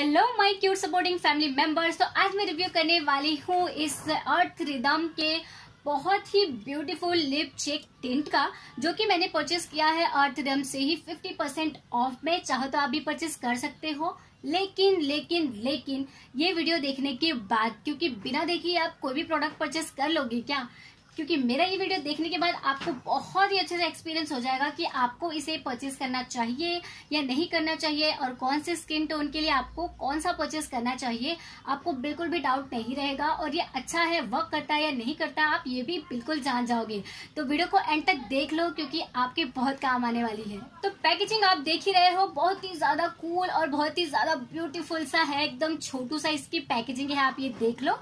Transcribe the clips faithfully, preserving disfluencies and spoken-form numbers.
Hello my cute supporting family members. तो आज मैं रिव्यू करने वाली हूँ इस अर्थ रिदम के बहुत ही ब्यूटीफुल लिप चेक टिंट का, जो कि मैंने परचेस किया है अर्थ रिदम से ही फिफ्टी परसेंट ऑफ में। चाहो तो आप भी परचेस कर सकते हो, लेकिन लेकिन लेकिन ये वीडियो देखने के बाद, क्योंकि बिना देखे आप कोई भी प्रोडक्ट परचेस कर लोगे क्या? क्योंकि मेरा ये वीडियो देखने के बाद आपको बहुत ही अच्छे से एक्सपीरियंस हो जाएगा कि आपको इसे परचेस करना चाहिए या नहीं करना चाहिए, और कौन से स्किन टोन के लिए आपको कौन सा परचेस करना चाहिए। आपको बिल्कुल भी डाउट नहीं रहेगा, और ये अच्छा है, वर्क करता है या नहीं करता, आप ये भी बिल्कुल जान जाओगे। तो वीडियो को एंड तक देख लो, क्योंकि आपके बहुत काम आने वाली है। तो पैकेजिंग आप देख ही रहे हो, बहुत ही ज्यादा कूल और बहुत ही ज्यादा ब्यूटीफुल सा है, एकदम छोटू सा इसकी पैकेजिंग है, आप ये देख लो।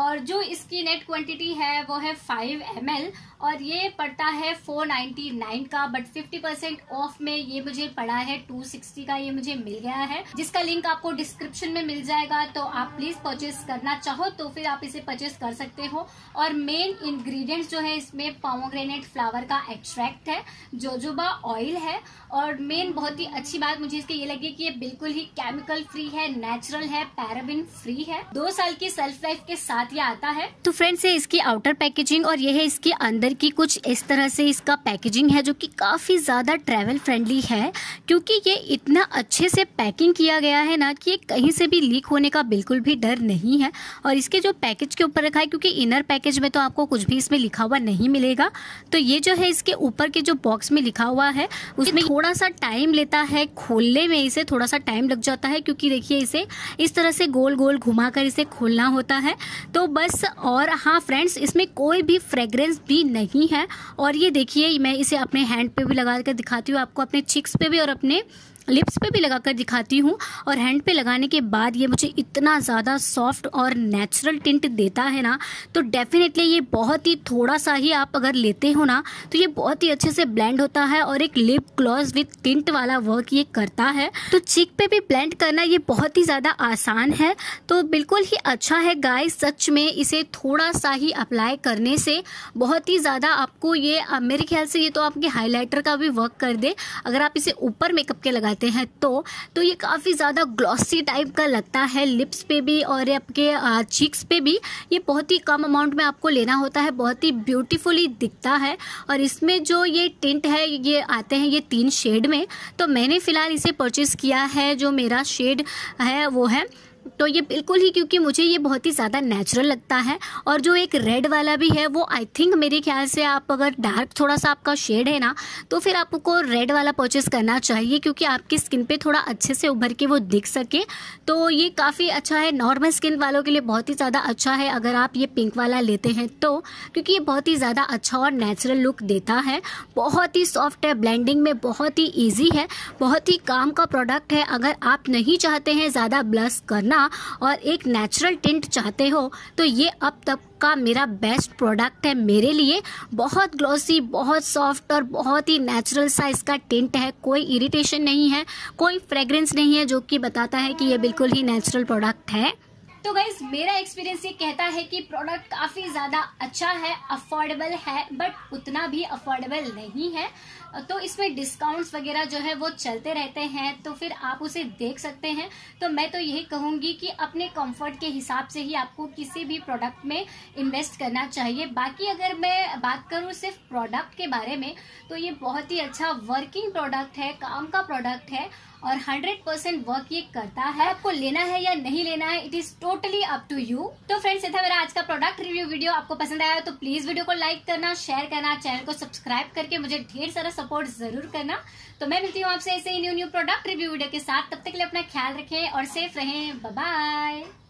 और जो इसकी नेट क्वांटिटी है वो है फाइव एम एल, और ये पड़ता है फोर नाइन्टी नाइन का, बट फिफ्टी परसेंट ऑफ में ये मुझे पड़ा है टू सिक्सटी का, ये मुझे मिल गया है, जिसका लिंक आपको डिस्क्रिप्शन में मिल जाएगा। तो आप प्लीज परचेस करना चाहो तो फिर आप इसे परचेस कर सकते हो। और मेन इंग्रेडिएंट्स जो है इसमें पोमोग्रेनेट फ्लावर का एक्सट्रैक्ट है, जोजोबा ऑयल है, और मेन बहुत ही अच्छी बात मुझे इसकी ये लगी कि ये बिल्कुल ही केमिकल फ्री है, नेचुरल है, पैराबिन फ्री है, दो साल की सेल्फ लाइफ के साथ ये आता है। तो फ्रेंड्स, ये इसकी आउटर पैकेजिंग और ये है इसके अंदर की कुछ इस तरह से इसका पैकेजिंग है, जो कि काफ़ी ज़्यादा ट्रैवल फ्रेंडली है, क्योंकि ये इतना अच्छे से पैकिंग किया गया है ना कि ये कहीं से भी लीक होने का बिल्कुल भी डर नहीं है। और इसके जो पैकेज के ऊपर रखा है, क्योंकि इनर पैकेज में तो आपको कुछ भी इसमें लिखा हुआ नहीं मिलेगा, तो ये जो है इसके ऊपर के जो बॉक्स में लिखा हुआ है उसमें थोड़ा सा टाइम लेता है, खोलने में इसे थोड़ा सा टाइम लग जाता है, क्योंकि देखिए इसे इस तरह से गोल गोल घुमा कर इसे खोलना होता है। तो बस, और हाँ फ्रेंड्स, इसमें कोई भी फ्रेग्रेंस भी नहीं है। और ये देखिए, मैं इसे अपने हैंड पे भी लगा कर दिखाती हूँ आपको, अपने चिक्स पे भी और अपने लिप्स पे भी लगा कर दिखाती हूँ। और हैंड पे लगाने के बाद ये मुझे इतना ज़्यादा सॉफ्ट और नेचुरल टिंट देता है ना, तो डेफिनेटली ये बहुत ही थोड़ा सा ही आप अगर लेते हो ना तो ये बहुत ही अच्छे से ब्लेंड होता है, और एक लिप ग्लॉस विथ टिंट वाला वर्क ये करता है। तो चीक पे भी ब्लेंड करना ये बहुत ही ज़्यादा आसान है, तो बिल्कुल ही अच्छा है गाइस। सच में इसे थोड़ा सा ही अप्लाई करने से बहुत ही ज़्यादा आपको ये, मेरे ख्याल से ये तो आपके हाईलाइटर का भी वर्क कर दे, अगर आप इसे ऊपर मेकअप के लगा हैं तो तो ये काफ़ी ज़्यादा ग्लॉसी टाइप का लगता है, लिप्स पे भी और आपके चीक्स पे भी। ये बहुत ही कम अमाउंट में आपको लेना होता है, बहुत ही ब्यूटीफुली दिखता है। और इसमें जो ये टिंट है ये आते हैं ये तीन शेड में, तो मैंने फ़िलहाल इसे परचेस किया है, जो मेरा शेड है वो है, तो ये बिल्कुल ही, क्योंकि मुझे ये बहुत ही ज़्यादा नेचुरल लगता है। और जो एक रेड वाला भी है वो आई थिंक मेरे ख्याल से आप अगर डार्क थोड़ा सा आपका शेड है ना तो फिर आपको रेड वाला परचेस करना चाहिए, क्योंकि आपकी स्किन पे थोड़ा अच्छे से उभर के वो दिख सके। तो ये काफ़ी अच्छा है, नॉर्मल स्किन वालों के लिए बहुत ही ज़्यादा अच्छा है अगर आप ये पिंक वाला लेते हैं तो, क्योंकि ये बहुत ही ज़्यादा अच्छा और नेचुरल लुक देता है। बहुत ही सॉफ्ट है, ब्लेंडिंग में बहुत ही ईजी है, बहुत ही काम का प्रोडक्ट है। अगर आप नहीं चाहते हैं ज़्यादा ब्लश करना और एक नेचुरल टिंट चाहते हो तो ये अब तक का मेरा बेस्ट प्रोडक्ट है मेरे लिए। बहुत ग्लॉसी, बहुत सॉफ्ट और बहुत ही नेचुरल सा इसका टिंट है, कोई इरिटेशन नहीं है, कोई फ्रेग्रेंस नहीं है, जो कि बताता है कि ये बिल्कुल ही नेचुरल प्रोडक्ट है। तो गाइज, मेरा एक्सपीरियंस ये कहता है कि प्रोडक्ट काफ़ी ज़्यादा अच्छा है, अफोर्डेबल है, बट उतना भी अफोर्डेबल नहीं है। तो इसमें डिस्काउंट्स वगैरह जो है वो चलते रहते हैं, तो फिर आप उसे देख सकते हैं। तो मैं तो यही कहूँगी कि अपने कंफर्ट के हिसाब से ही आपको किसी भी प्रोडक्ट में इन्वेस्ट करना चाहिए। बाकी अगर मैं बात करूँ सिर्फ प्रोडक्ट के बारे में, तो ये बहुत ही अच्छा वर्किंग प्रोडक्ट है, काम का प्रोडक्ट है, और हंड्रेड परसेंट वर्क ये करता है। आपको लेना है या नहीं लेना है, it is totally up to you. तो फ्रेंड्स, ये था मेरा आज का प्रोडक्ट रिव्यू वीडियो। आपको पसंद आया तो प्लीज वीडियो को लाइक करना, शेयर करना, चैनल को सब्सक्राइब करके मुझे ढेर सारा सपोर्ट जरूर करना। तो मैं मिलती हूँ आपसे ऐसे ही new new product review video के साथ। तब तक के लिए अपना ख्याल रखें और सेफ रहें। Bye bye.